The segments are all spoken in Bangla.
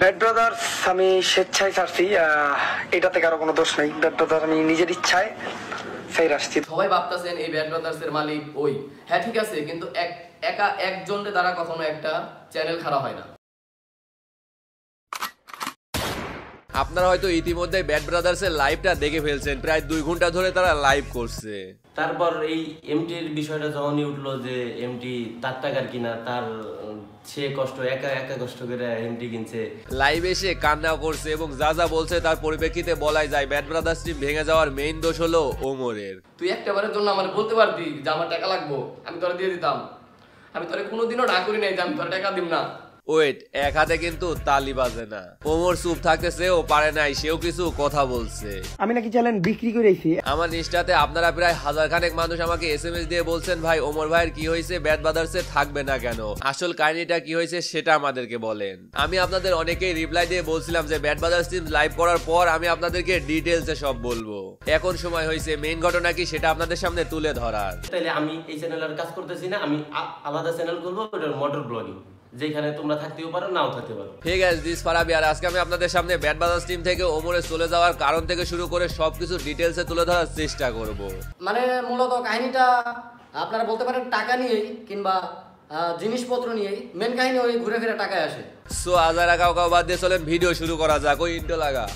ব্যাড ব্রাদার্স আমি স্বেচ্ছায় ছাড়ছি, এটা থেকে আরো কোনো দোষ নেই। ব্যাড ব্রাদার্স আমি নিজের ইচ্ছায় ফের আসছি। সবাই ভাবতেছেন এই ব্যাড ব্রাদার্সের মালিক ওই, হ্যাঁ ঠিক আছে, কিন্তু একা একজনের দ্বারা কখনো একটা চ্যানেল খারাপ হয় না। আপনারা হয়তো ইতিমধ্যে ব্যাড ব্রাদার্সের লাইভটা দেখে ফেলছেন, প্রায় 2 ঘন্টা ধরে তারা লাইভ করছে। তারপর এই এমটির বিষয়টা যখনই উঠলো যে এমটি তার টাকার কিনা, তার সে কষ্ট একা একা কষ্ট করে এমটি কিনছে, লাইভ এসে কান্না করছে এবং যা যা বলছে তার পরিপ্রেক্ষিতে বলাই যায় ব্যাড ব্রাদার্স টিম ভেঙে যাওয়ার মেইন দোষ হলো ওমরের। তুই একটা বারের জন্য আমার বলতে পারবি যে আমার টাকা লাগবো, আমি তোরা দিয়ে দিতাম। আমি তোরা কোনোদিনও না করি নাই যে আমি তোরা টাকা দিব না। ওয়েট, এক হাতে কিন্তু তালি বাজে না। ওমর চুপ থাকতেছে, ও পারে নাই, সেও কিছু কথা বলছে। আমি নাকি চ্যানেল বিক্রি করেছি। আমার ইনস্টাতে আপনারা প্রায় হাজারখানেক মানুষ আমাকে এসএমএস দিয়ে বলছেন, ভাই ওমর ভাইয়ের কি হয়েছে, ব্যাড ব্রাদার্সে থাকবে না কেন, আসল কাহিনীটা কি হয়েছে সেটা আমাদেরকে বলেন। আমি আপনাদের অনেকেই রিপ্লাই দিয়ে বলছিলাম যে ব্যাড ব্রাদার্স টিম লাইভ করার পর আমি আপনাদেরকে ডিটেইলসে সব বলবো। এখন সময় হয়েছে মেইন ঘটনা কি সেটা আপনাদের সামনে তুলে ধরার। তাইলে আমি এই চ্যানেলের কাজ করতেছি না, আমি আলাদা চ্যানেল করবো, ওটা মোটর ব্লগিং, যেখানে তোমরা থাকতেও পারো নাও থাকতে পারো। হে গাইস, দিস ফারাবি, আর আজকে আমি আপনাদের সামনে ব্যাড ব্রাদার্স টিম থেকে ওমরে চলে যাওয়ার কারণ থেকে শুরু করে সবকিছু ডিটেইলসে তুলে ধরার চেষ্টা করব। মানে মূলত কাহিনীটা আপনারা বলতে পারেন টাকা নিয়ে কিংবা জিনিসপত্র নিয়ে, মেন কাহিনী ওই ঘুরে ফিরে টাকায় আসে। সো আজারা কাও কাও বাদ দিয়ে চলেন ভিডিও শুরু করা যাক। ওই ইন্ট্রো লাগা।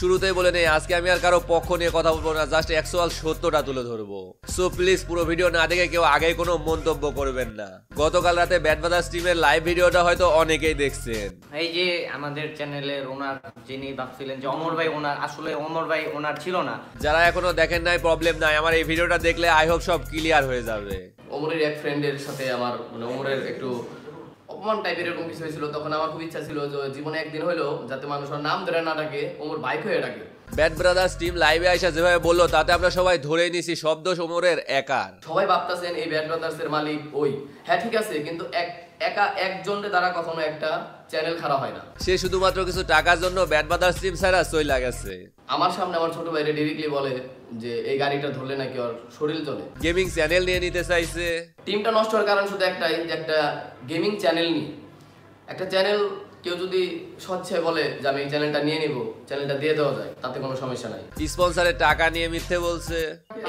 শুরুতেই বলে নেই আজকে আমি আর কারো পক্ষ নিয়ে কথা বলবো না, জাস্ট অ্যাকচুয়াল সত্যটা তুলে ধরবো। সো প্লিজ পুরো ভিডিও না দেখে কেউ আগে কোনো মন্তব্য করবেন না। গতকাল রাতে ব্যাড ব্রাদার্স টিমের লাইভ ভিডিওটা হয়তো অনেকেই দেখছেন। এই যে আমাদের চ্যানেলের ওনার যিনি ভাবছিলেন যে ওমর ভাই ওনার, আসলে ওমর ভাই ওনার ছিল না। যারা এখনো দেখেন নাই প্রবলেম নাই, আমার এই ভিডিওটা দেখলে আই হোপ সব ক্লিয়ার হয়ে যাবে। ওমরের এক ফ্রেন্ডের সাথে আমার, মানে ওমরের একটু অপমান টাইপের এরকম কিছু হয়েছিল, তখন আমার খুব ইচ্ছা ছিল যে জীবনে একদিন হলো যাতে মানুষের নাম ধরে না ডাকে, ওমর ভাই হয়ে ডাকে। ব্যাড ব্রাদার্স টিম লাইভে আইসা যেভাবে বললো তাতে আমরা সবাই ধরে নিছি সব দোষ ওমরের একার। সবাই ভাবতেছেন এই ব্যাড ব্রাদার্সের মালিক ওই, হ্যাঁ ঠিক আছে, কিন্তু একা একজনের দ্বারা কখনো একটা চ্যানেল খারাপ হয় না। সে শুধুমাত্র কিছু টাকার জন্য ব্যাড ব্রাদার্স টিম ছাড়া সই লাগাছে। আমার সামনে আমার ছোট ভাইরে ডাইরেক্টলি বলে যে এই গাড়িটা ধরলে নাকি ওর শরীর জ্বলে। গেমিং চ্যানেল নিয়ে নিতে চাইছে। টিমটা নষ্ট হওয়ার কারণ শুধু একটাই, যে একটা গেমিং চ্যানেল নিয়ে একটা চ্যানেল কেউ যদি স্বচ্ছায় বলে যে আমি এই চ্যানেলটা নিয়ে নিব, চ্যানেলটা দিয়ে দেওয়া যায়, তাতে কোনো সমস্যা নাই। স্পন্সরের টাকা নিয়ে মিথ্যে বলছে।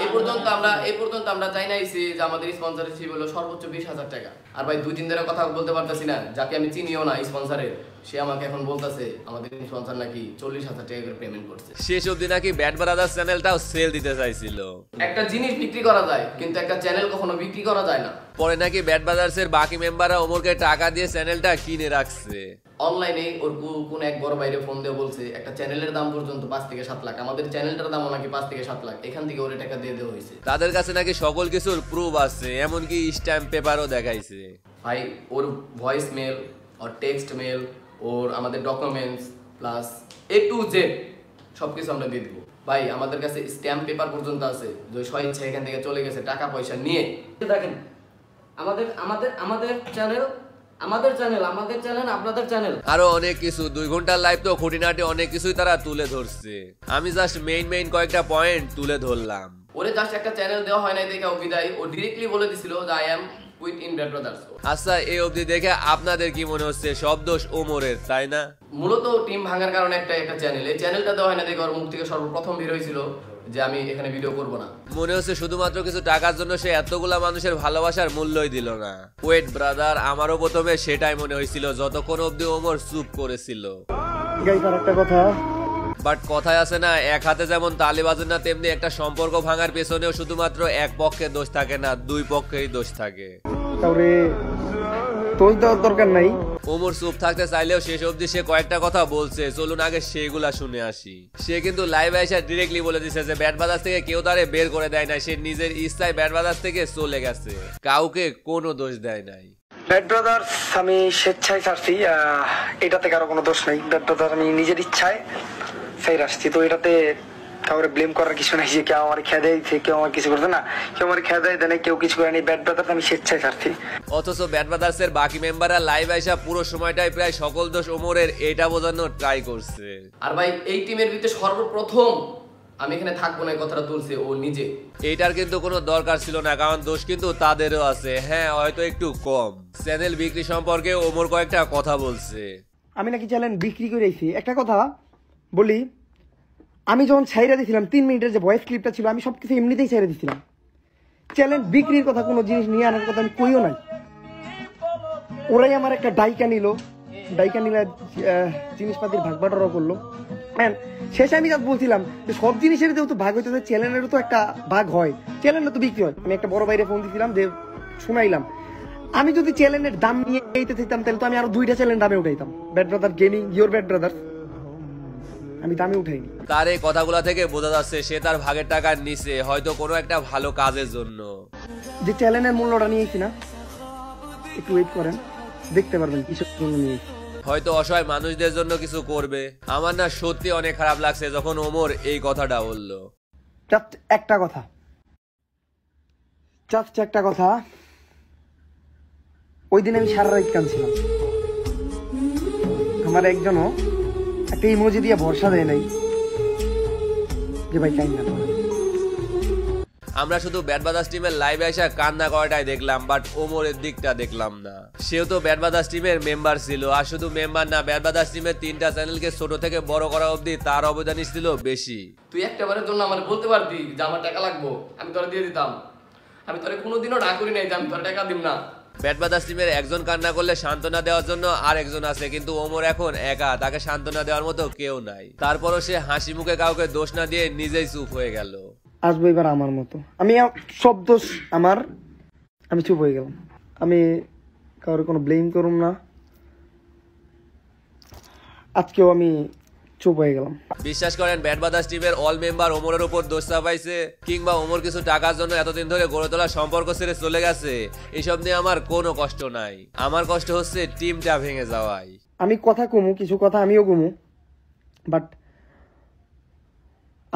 এই পর্যন্ত আমরা চাই নাইছি যে আমাদের স্পন্সরশিপ হলো সর্বোচ্চ 20,000 টাকা। আর ভাই 2-3 দিনের কথা বলতে পারতাছি না, যাকে আমি চিনিও না স্পন্সরের, সে আমাকে এখন বলতাছে আমাদের স্পন্সর নাকি 40,000 টাকা করে পেমেন্ট করছে। শেষ অবধি নাকি ব্যাড ব্রাদার্স চ্যানেলটাও সেল দিতে চাইছিল। একটা জিনিস বিক্রি করা যায় কিন্তু একটা চ্যানেল কখনো বিক্রি করা যায় না। পরে নাকি ব্যাড ব্রাদার্সের বাকি মেম্বাররা ওমরকে টাকা দিয়ে চ্যানেলটা কিনে রাখছে। অনলাইনে ওর কোন এক বড় বাইরে ফোন দিয়ে বলছে একটা চ্যানেলের দাম পর্যন্ত 5 থেকে 7 লাখ, আমাদের চ্যানেলটার দামও নাকি 5 থেকে 7 লাখ, এখান থেকে ওর টাকা দিয়ে দেওয়া হয়েছে। তাদের কাছে নাকি সকল কিছুর প্রুফ আছে, এমনকি স্ট্যাম্প পেপারও দেখাইছে। ভাই ওর ভয়েস মেল, ওর টেক্সট মেল, ওর আমাদের documents plus A to Z সবকিছু আমরা দিয়ে দেবো। ভাই আমাদের কাছে স্ট্যাম্প পেপার পর্যন্ত আছে যে স্বইচ্ছা এখান থেকে চলে গেছে টাকা পয়সা নিয়ে। দেখেন আমাদের আমাদের আমাদের চ্যানেল আমাদের চ্যানেল আপনাদের চ্যানেল, আরো অনেক কিছু। 2 ঘন্টার লাইভ তো খুঁটিনাটি অনেক কিছুই তারা তুলে ধরছে, আমি জাস্ট মেইন কয়েকটা পয়েন্ট তুলে ধরলাম। ওরে জাস্ট একটা চ্যানেল দেওয়া হয় নাই দেখে ও বিদায়, ও ডাইরেক্টলি বলে দিছিল যে I am with in bad brothers. আচ্ছা এই অবধি দেখে আপনাদের কি মনে হচ্ছে, সব দোষ ওমরের তাই না? মূলত টিম ভাঙার কারণে একটা চ্যানেল, এই চ্যানেলটা দেওয়া হয় না দেখে ওর মুখ থেকে সর্বপ্রথম বের হয়েছিল যে আমি এখানে ভিডিও করব না। মনে হচ্ছে শুধুমাত্র কিছু টাকার জন্য সে এতগুলা মানুষের ভালোবাসার মূল্যই দিল না। ওয়েট ব্রাদার, আমারও প্রথমে সেটাই মনে হয়েছিল যতক্ষণ অবধি ওমর চুপ করেছিল। একটা কথা, বাট কথায় আছে না, এক হাতে যেমন তালি বাজে না তেমনি একটা সম্পর্ক ভাঙার পেছনেও শুধুমাত্র এক পক্ষের দোষ থাকে না, দুই পক্ষেরই দোষ থাকে। তাহলে তোর দরকার নাই। ওমর চুপ থাকতে চাইলেও শেষ অবধি সে কয়েকটা কথা বলছে, চলুন আগে সেগুলা শুনে আসি। সে কিন্তু লাইভ আইসা ডিরেক্টলি বলে দিচ্ছে যে ব্যাড ব্রাদার্স থেকে কেউ তারে বের করে দেয় না, সে নিজের ইচ্ছায় ব্যাড ব্রাদার্স থেকে চলে গেছে, কাউকে কোনো দোষ দেয় নাই। ব্যাড ব্রাদার্স আমি স্বেচ্ছায় ছাড়ছি, এটা থেকে আরো কোনো দোষ নেই। ব্যাড ব্রাদার্স আমি নিজের ইচ্ছায় ফের আসছি, তো এটাতে কাউরে ব্লেম করার কিছু নাই যে কেউ আমার খেয়ে দেয়, কেউ আমার কিছু করছে না, কেউ আমার খেয়ে দেয় না, কেউ কিছু করেনি। ব্যাড ব্রাদার্স আমি স্বেচ্ছায় ছাড়ছি। অথচ ব্যাড ব্রাদার্স এর বাকি মেম্বাররা লাইভ আইসা পুরো সময়টাই প্রায় সকল দোষ ওমরের এটা বোঝানোর ট্রাই করছে। আর ভাই এই টিমের ভিতরে সর্বপ্রথম আমি এখানে থাকবো না, কথাটা তুলছে ও নিজে। এটার কিন্তু কোনো দরকার ছিল না, কারণ দোষ কিন্তু তাদেরও আছে, হ্যাঁ হয়তো একটু কম। চ্যানেল বিক্রি সম্পর্কে ওমর কয়েকটা কথা বলছে। আমি নাকি চ্যানেল বিক্রি করেছি, একটা কথা বলি, আমি যখন ছাইরা দিয়েছিলাম 3 মিনিটের যে ভয়েস ক্লিপটা ছিল, আমি সবকিছু এমনিতেই ছাইরা দিয়েছিলাম। চ্যানেল বিক্রির কথা, কোনো জিনিস নিয়ে আনার কথা আমি কইও নাই। ওরাই আমার একটা ডাইকা নিল, ডাইকা নিলে জিনিসপাতির ভাগ বাটোয়ারা করলো। শেষে আমি যা বলছিলাম যে সব জিনিসের যেহেতু ভাগ হইতেছে, চ্যানেলেরও তো একটা ভাগ হয়, চ্যানেলের তো বিক্রি হয়। আমি একটা বড় বাইরে ফোন দিয়েছিলাম, যে শুনাইলাম আমি যদি চ্যানেলের দাম নিয়ে এইতে চাইতাম তাহলে তো আমি আরো 2টা চ্যানেল দামে উঠাইতাম, bad brother gaming, your bad brothers. আমি দামে উঠাইনি। তার এই কথাগুলো থেকে বোঝা যাচ্ছে সে তার ভাগের টাকা নিচে হয়তো কোনো একটা ভালো কাজের জন্য। যে চ্যানেলের মূল্যটা নিয়েছি না, একটু ওয়েট করেন, দেখতে পারবেন কিসের জন্য নিয়েছি। হয়তো অসহায় মানুষদের জন্য কিছু করবে। আমার না সত্যি অনেক খারাপ লাগছে যখন ওমর এই কথাটা বলল। একটা কথা ওই দিন আমি সারা রাত কাঁদছিলাম, আমার একজনও একটা ইমোজি দিয়ে ভরসা দেয় নাই যে ভাই কান্না। আমরা শুধু ব্যাড ব্রাদার্স টিমের লাইভে আসা কান্না করাটাই দেখলাম, বাট ওমরের দিকটা দেখলাম না। সেও তো ব্যাড ব্রাদার্স টিমের মেম্বার ছিল, আর শুধু মেম্বার না, ব্যাড ব্রাদার্স টিমের 3টা চ্যানেলকে ছোট থেকে বড় করা অবধি তার অবদান ছিল বেশি। তুই একটাবারের জন্য আমার বলতে পারবি যে আমার টাকা লাগবো, আমি তোরা দিয়ে দিতাম। আমি তোরা কোনোদিনও না করি নাই যে আমি তোরা টাকা দিব না। ব্যাড ব্রাদার্স টিমের একজন কান্না করলে সান্ত্বনা দেওয়ার জন্য আর একজন আছে, কিন্তু ওমর এখন একা, তাকে সান্ত্বনা দেওয়ার মতো কেউ নাই। তারপরও সে হাসি মুখে কাউকে দোষ না দিয়ে নিজেই চুপ হয়ে গেল। আসবো এবার আমার মতো, আমি সব দোষ আমার, আমি চুপ হয়ে গেলাম। আমি কারোর কোনো ব্লেম করুম না, আজকেও আমি চুপ হয়ে গেলাম। বিশ্বাস করেন ব্যাড ব্রাদার্স টিমের অল মেম্বার ওমরের উপর দোষ চাপাইছে, কিংবা ওমর কিছু টাকার জন্য এতদিন ধরে গড়ে তোলা সম্পর্ক ছেড়ে চলে গেছে, এইসব নিয়ে আমার কোনো কষ্ট নাই। আমার কষ্ট হচ্ছে টিমটা ভেঙে যাওয়ায়। আমি কথা কমু, কিছু কথা আমিও কমু, বাট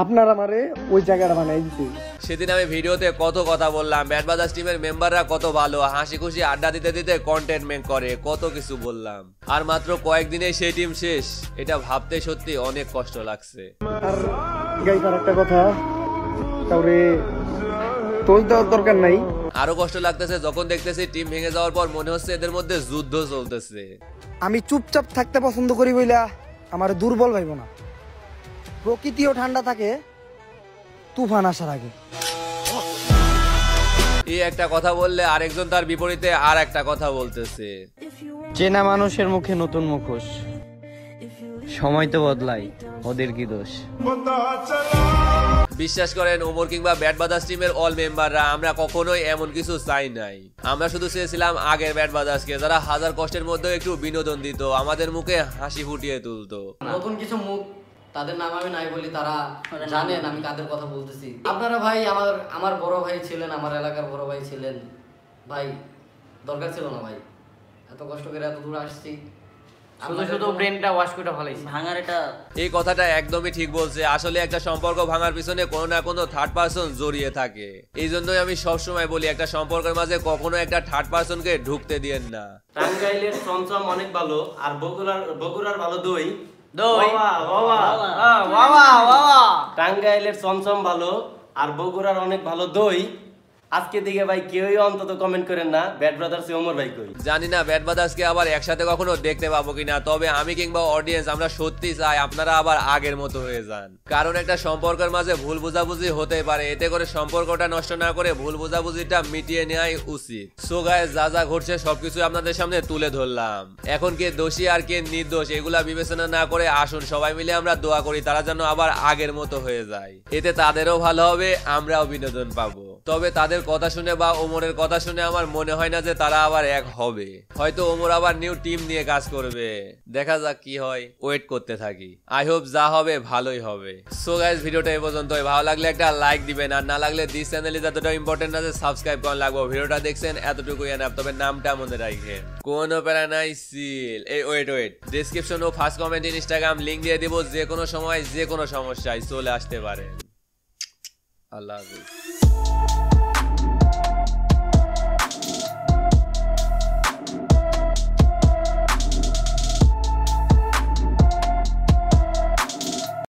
আপনার আমারে ওই জায়গাটা বানাই দিতে। সেদিন আমি ভিডিওতে কত কথা বললাম, ব্যাড ব্রাদার্স টিমের মেম্বাররা কত ভালো, হাসি খুশি আড্ডা দিতে দিতে কন্টেন্টমেন্ট করে, কত কিছু বললাম। আর মাত্র কয়েকদিনে সেই টিম শেষ, এটা ভাবতে সত্যি অনেক কষ্ট লাগছে। আর গাইস আরেকটা কথা, তাহলে তোর দরকার নাই। আরো কষ্ট লাগতেছে যখন দেখতেছি টিম ভেঙে যাওয়ার পর মনে হচ্ছে এদের মধ্যে যুদ্ধ চলতেছে। আমি চুপচাপ থাকতে পছন্দ করি বইলা আমার দুর্বল ভাইব না। প্রকৃতিও ঠান্ডা থাকে তুফান আসার আগে। এই একটা কথা বললে আরেকজন তার বিপরীতে আর একটা কথা বলতেছে। চেনা মানুষের মুখে নতুন মুখোশ, সময় তো বদলায়, ওদের কি দোষ? বিশ্বাস করেন ওমর কিংবা ব্যাড ব্রাদার্স টিমের অল মেম্বাররা আমরা কখনোই এমন কিছু চাই নাই। আমরা শুধু চেয়েছিলাম আগের ব্যাড ব্রাদার্সকে, যারা হাজার কষ্টের মধ্যে একটু বিনোদন দিত, আমাদের মুখে হাসি ফুটিয়ে তুলতো। নতুন কিছু মুখ, তাদের নাম আমি নাই বলি, তারা জানেন আমি কাদের কথা বলতেছি। আপনারা ভাই আমার বড় ভাই ছিলেন, আমার এলাকার বড় ভাই ছিলেন, ভাই দরকার ছিল না ভাই, এত কষ্ট করে এত দূর আসছি। এই কথাটা একদমই ঠিক বলছে। আসলে একটা সম্পর্ক ভাঙার পিছনে কোনো না কোনো থার্ড পার্সন জড়িয়ে থাকে। এই জন্যই আমি সবসময় বলি একটা সম্পর্কের মাঝে কখনো একটা থার্ড পার্সনকে ঢুকতে দিয়েন না। টাঙ্গাইলের চমচম অনেক ভালো, আর বগুড়ার ভালো দই। টাঙ্গাইলের চমচম ভালো আর বগুড়ার অনেক ভালো দই। আজকে দিকে ভাই কেউই অন্তত কমেন্ট করেন না ব্যাড ব্রাদার্স ওমর ভাই কই। জানি না ব্যাড ব্রাদার্সকে আবার একসাথে কখনো দেখতে পাবো কিনা, তবে আমি কিংবা অডিয়েন্স আমরা সত্যি চাই আপনারা আবার আগের মতো হয়ে যান। কারণ একটা সম্পর্কের মাঝে ভুল বোঝাবুঝি হতে পারে, এতে করে সম্পর্কটা নষ্ট না করে ভুল বোঝাবুঝিটা মিটিয়ে নেওয়াই উচিত। সো গাইস, যা যা ঘটছে সবকিছু আপনাদের সামনে তুলে ধরলাম। এখন কে দোষী আর কে নির্দোষ এগুলা বিবেচনা না করে আসুন সবাই মিলে আমরা দোয়া করি তারা যেন আবার আগের মতো হয়ে যায়। এতে তাদেরও ভালো হবে, আমরাও বিনোদন পাবো। তবে তাদের কথা শুনে বা ওমরের কথা শুনে আমার মনে হয় না যে তারা আবার এক হবে। হয়তো ওমর আবার নিউ টিম নিয়ে কাজ করবে, দেখা যাক কি হয়, ওয়েট করতে থাকি। আই হোপ যা হবে ভালোই হবে। সো গাইস, ভিডিওটা এই পর্যন্তই। ভালো লাগলে একটা লাইক দিবেন, আর না লাগলে দিস চ্যানেলে যতটা ইম্পর্টেন্ট আছে সাবস্ক্রাইব করা লাগবো। ভিডিওটা দেখছেন এতটুকু এনাফ, তবে নামটা মনে রাখেন, কোনো প্যারা নাই সিল। এই ওয়েট ডেসক্রিপশন ও ফার্স্ট কমেন্ট ইনস্টাগ্রাম লিংক দিয়ে দিব, যে কোনো সময় যে কোনো সমস্যায় চলে আসতে পারেন। আল্লাহ হাফেজ।